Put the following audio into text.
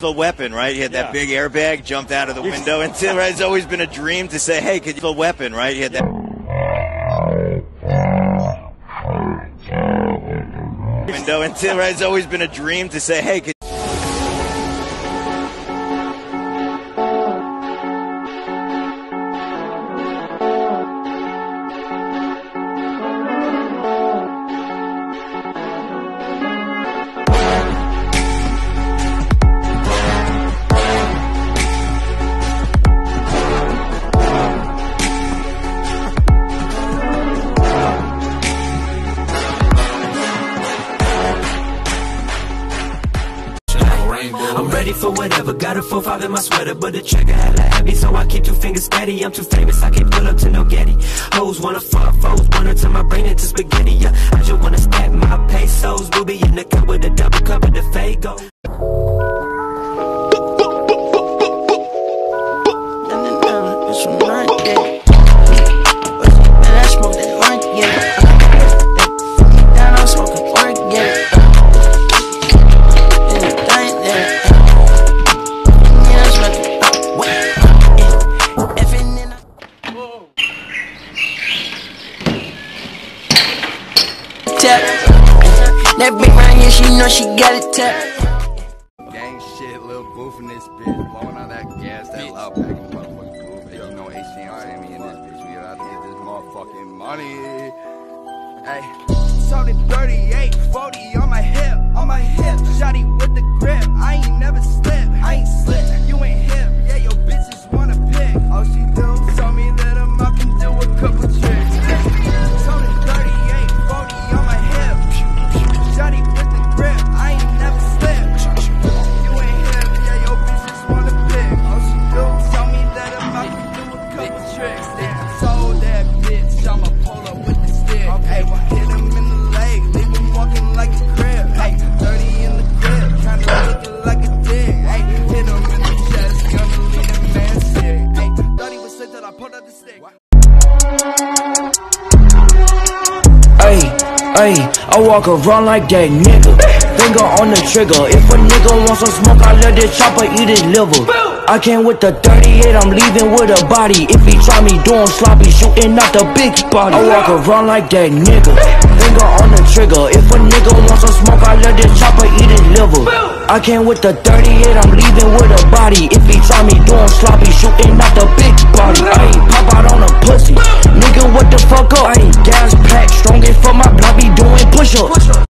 The weapon, right? He had that big airbag, jumped out of the window. And right? It's always been a dream to say, hey, could you the weapon, right? He had that. window. And right? It's always been a dream to say, hey, could I'm ready for whatever, got a 4-5 in my sweater, but the trigger hella heavy, so I keep two fingers steady. I'm too famous, I can't pull up to no Getty. Hoes wanna fuck, foes wanna turn my brain into spaghetti. Yeah, I just wanna stack my pesos, ruby in the cup with a double cup of the Faygo. That big round here, she know she got it tapped. Gang shit, Lil Boof in this bitch, blowing all that gas, that loud pack in the motherfucking booth. Hey, you know H.E.R.M.E. in this bitch, we gotta get this motherfucking money. Hey, Tony 38, 40 on my hip, shawty with the grip. I ain't never slipped, I ain't slipped. You ain't hip, yeah, your bitches wanna pick. All she do, tell me that I'm up and do a couple tricks. Tony 38, 40 on my hip. Shawty with the grip, I ain't never slipped. You ain't here, yeah, your bitches wanna pick. All she do, tell me that I'm about to do a couple tricks. Then told that bitch, I'ma pull up with the stick. Hey, well, hit him in the leg, leave him walking like a crib. Hey, dirty in the crib, kinda looking like a dick. Hey, hit him in the chest, gonna leave him man sick. Hey, 30 was sick that I pulled up the stick. Hey. Ayy, I walk around like that nigga. Finger on the trigger. If a nigga wants some smoke, I let this chopper eat his liver. I came with the 38, I'm leaving with a body. If he try me, do him sloppy, shooting out the big body. I walk around like that nigga. Finger on the trigger. If a nigga wants some smoke, I let this chopper eat his liver. I came with the 38, I'm leaving with a body. If he try me, do him sloppy, shooting out the big body. Ayy, pop out on a pussy. Nigga, what the fuck up? I ain't gas packed, strong as fuck, my block be doing push-ups.